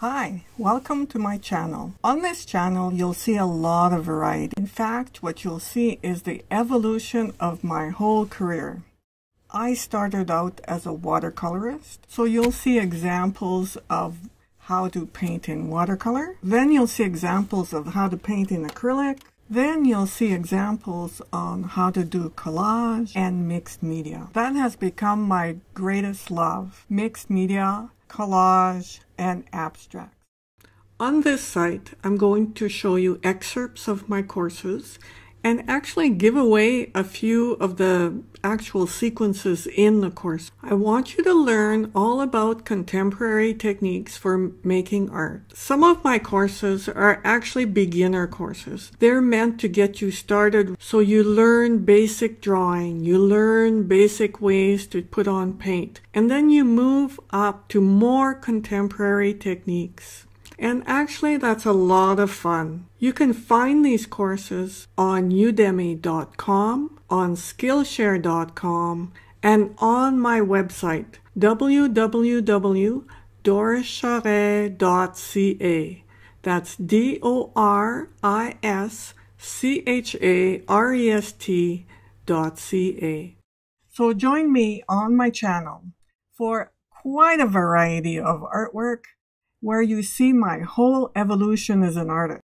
Hi, welcome to my channel. On this channel, you'll see a lot of variety. In fact, what you'll see is the evolution of my whole career. I started out as a watercolorist, so you'll see examples of how to paint in watercolor. Then you'll see examples of how to paint in acrylic. Then you'll see examples on how to do collage and mixed media. That has become my greatest love, mixed media, collage, and abstract. On this site, I'm going to show you excerpts of my courses and actually give away a few of the actual sequences in the course. I want you to learn all about contemporary techniques for making art. Some of my courses are actually beginner courses. They're meant to get you started so you learn basic drawing, you learn basic ways to put on paint, and then you move up to more contemporary techniques. And actually, that's a lot of fun. You can find these courses on udemy.com, on skillshare.com, and on my website, www.dorischarest.ca. That's DORISCHAREST.ca. So join me on my channel for quite a variety of artwork, where you see my whole evolution as an artist.